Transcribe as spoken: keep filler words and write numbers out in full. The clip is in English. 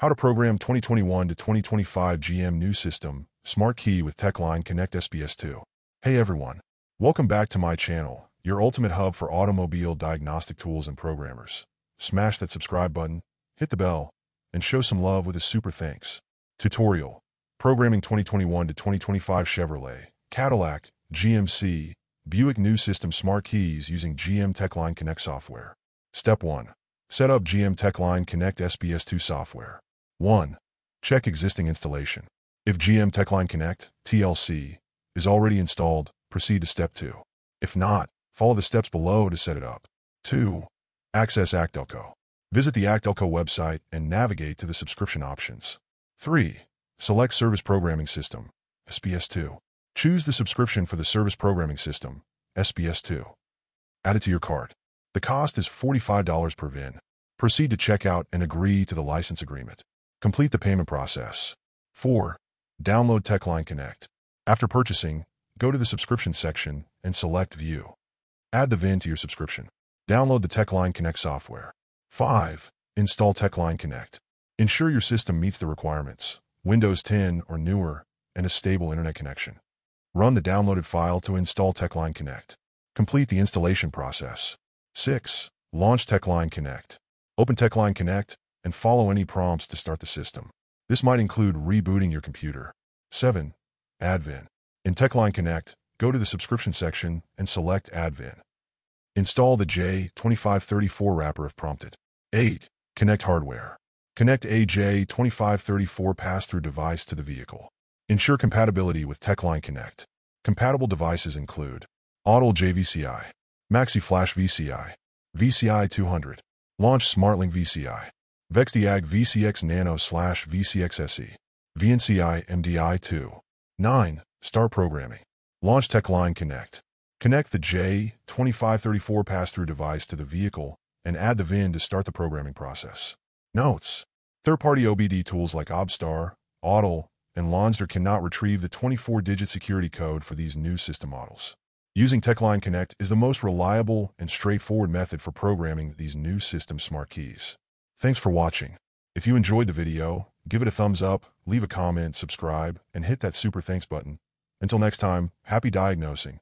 How to program twenty twenty-one to twenty twenty-five G M new system, smart key with TechLine Connect S P S two. Hey everyone, welcome back to my channel, your ultimate hub for automobile diagnostic tools and programmers. Smash that subscribe button, hit the bell, and show some love with a super thanks. Tutorial: Programming twenty twenty-one to twenty twenty-five Chevrolet, Cadillac, G M C, Buick new system smart keys using G M TechLine Connect software. Step one. Set up G M TechLine Connect S P S two software. one. Check existing installation. If G M TechLine Connect, T L C, is already installed, proceed to Step two. If not, follow the steps below to set it up. two. Access ACDelco. Visit the ACDelco website and navigate to the subscription options. three. Select Service Programming System, S P S two. Choose the subscription for the Service Programming System, S P S two. Add it to your cart. The cost is forty-five dollars per V I N. Proceed to checkout and agree to the license agreement. Complete the payment process. four. Download TechLine Connect. After purchasing, go to the subscription section and select View. Add the V I N to your subscription. Download the TechLine Connect software. five. Install TechLine Connect. Ensure your system meets the requirements, Windows ten or newer, and a stable internet connection. Run the downloaded file to install TechLine Connect. Complete the installation process. six. Launch TechLine Connect. Open TechLine Connect and follow any prompts to start the system. This might include rebooting your computer. seven. Add V I N. In TechLine Connect, go to the subscription section and select Add V I N. Install the J twenty-five thirty-four wrapper if prompted. eight. Connect hardware. Connect a J twenty-five thirty-four pass-through device to the vehicle. Ensure compatibility with TechLine Connect. Compatible devices include Auto J V C I, Maxi Flash V C I, V C I two hundred, Launch SmartLink V C I, VXDIAG V C X nano dash V C X S E, V N C I M D I two. nine. Start programming. Launch TechLine Connect. Connect the J twenty-five thirty-four pass-through device to the vehicle and add the V I N to start the programming process. Notes: Third-party O B D tools like Obstar, Autel, and Lonsdor cannot retrieve the twenty-four digit security code for these new system models. Using TechLine Connect is the most reliable and straightforward method for programming these new system smart keys. Thanks for watching. If you enjoyed the video, give it a thumbs up, leave a comment, subscribe, and hit that super thanks button. Until next time, happy diagnosing.